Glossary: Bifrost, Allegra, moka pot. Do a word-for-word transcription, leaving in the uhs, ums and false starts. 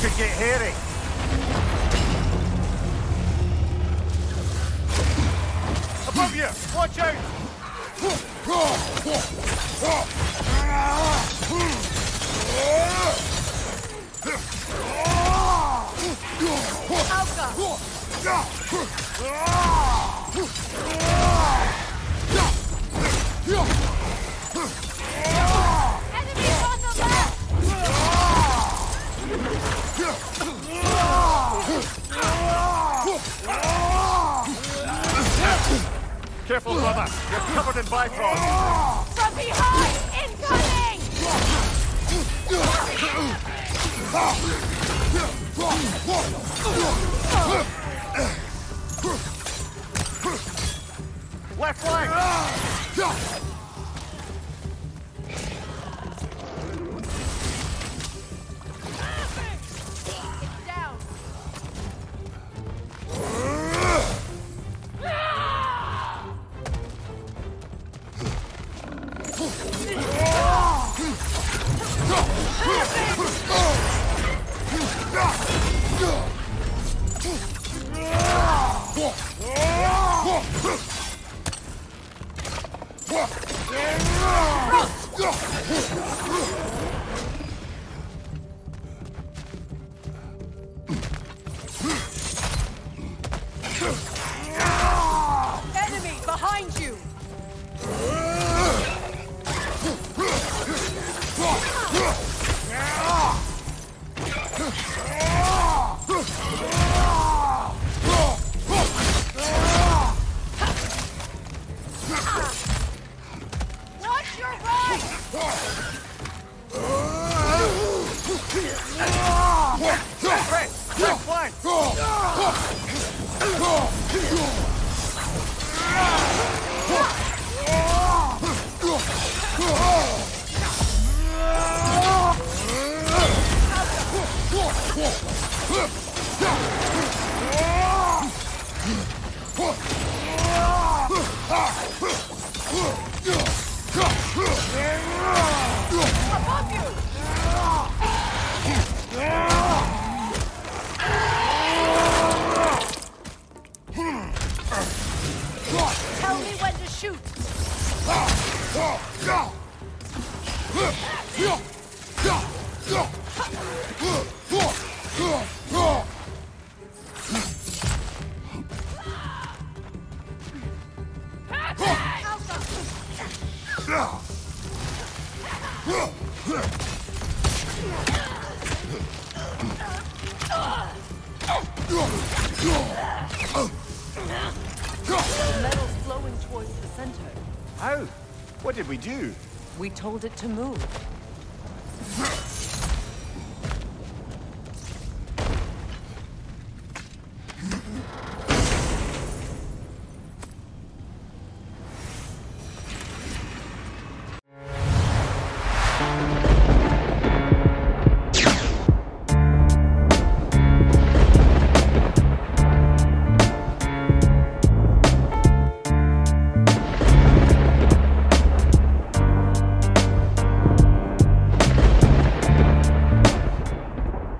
could get hairy. Above you! Watch out! Careful, brother! You're covered in Bifrost! From behind! Incoming! Left flank! It's down! Enemy behind you. The metal's flowing towards the center. How? What did we do? We told it to move.